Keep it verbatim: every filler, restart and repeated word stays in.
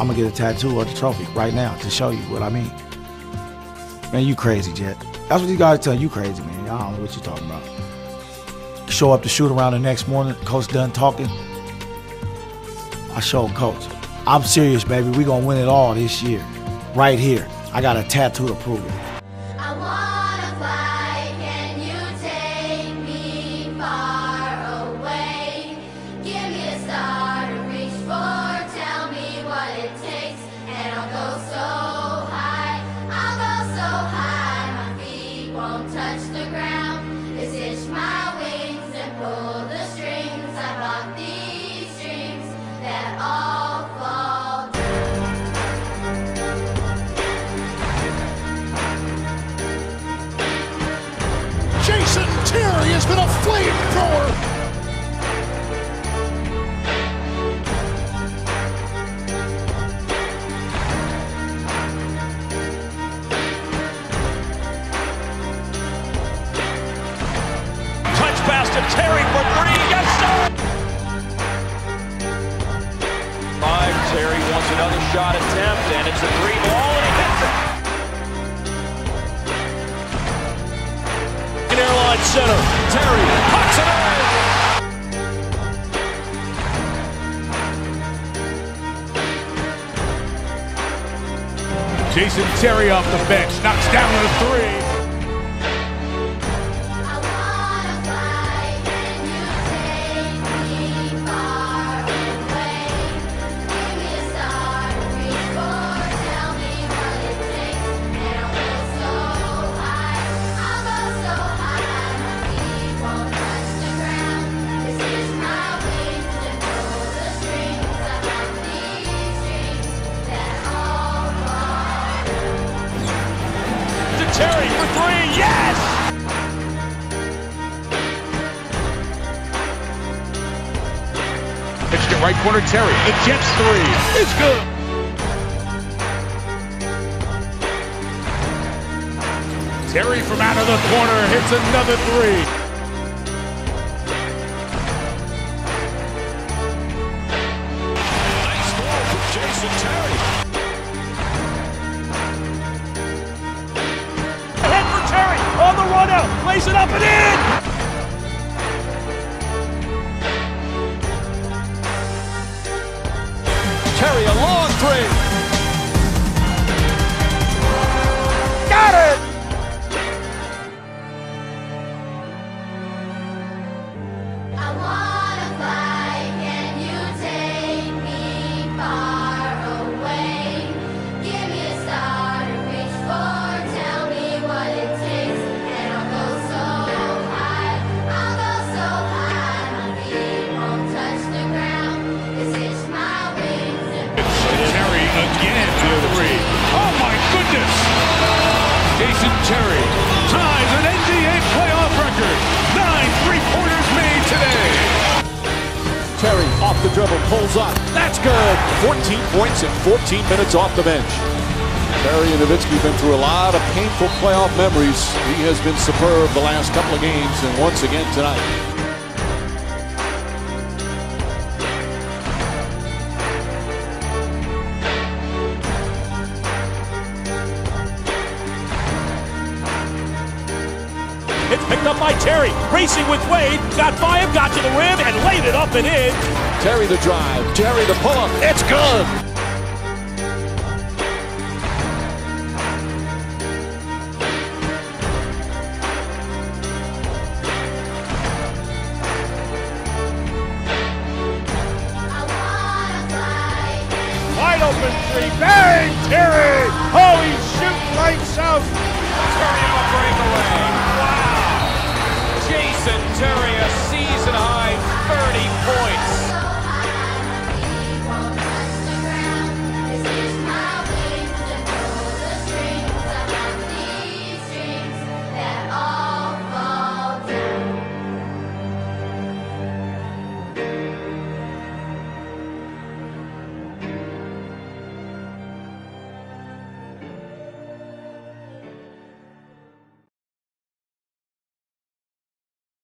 I'm gonna get a tattoo or the trophy right now to show you what I mean. Man, you crazy, Jet. That's what these guys tell you, you crazy, man. I don't know what you're talking about. Show up to shoot around the next morning, coach done talking. I showed coach, I'm serious, baby. We gonna win it all this year. Right here. I got a tattoo to prove it. I wanna fly, can you take me far away? Give me a star to reach for, tell me what it takes, and I'll go so high, I'll go so high, my feet won't touch the ground. It's itch my wings and pull the strings. I bought these dreams that all fall down. Jason Terry has been a flamethrower. Touch pass to Terry for three. Yes, sir. Five. Terry wants another shot attempt, and it's a three ball, and he hits it. Airline center, Terry pucks it in. Jason Terry off the bench, knocks down a three. I wanna fly, can you take me far away? Give me a star to reach for, tell me what it takes, and I'll go so high, I'll go so high. Terry for three, yes! Pitched it right corner, Terry. The Jets three. It's good. Terry from out of the corner hits another three. Nice goal from Jason Terry. On the run out, lays it up and in! Terry, a long three. Got it! I wanna fly, can you take me far away? Give me a star to reach for, tell me what it takes. Again to the three. Oh my goodness! Jason Terry ties an N B A playoff record. Nine three-pointers made today. Terry off the dribble, pulls up. That's good. fourteen points in fourteen minutes off the bench. Terry and Nowitzki have been through a lot of painful playoff memories. He has been superb the last couple of games and once again tonight. It's picked up by Terry, racing with Wade, got by him, got to the rim, and laid it up and in. Terry the drive, Terry the pull-up, it's good! Wide open three, bang, Terry! Oh, he shoots lights out! Terry on a breakaway, wow! Jason Terry.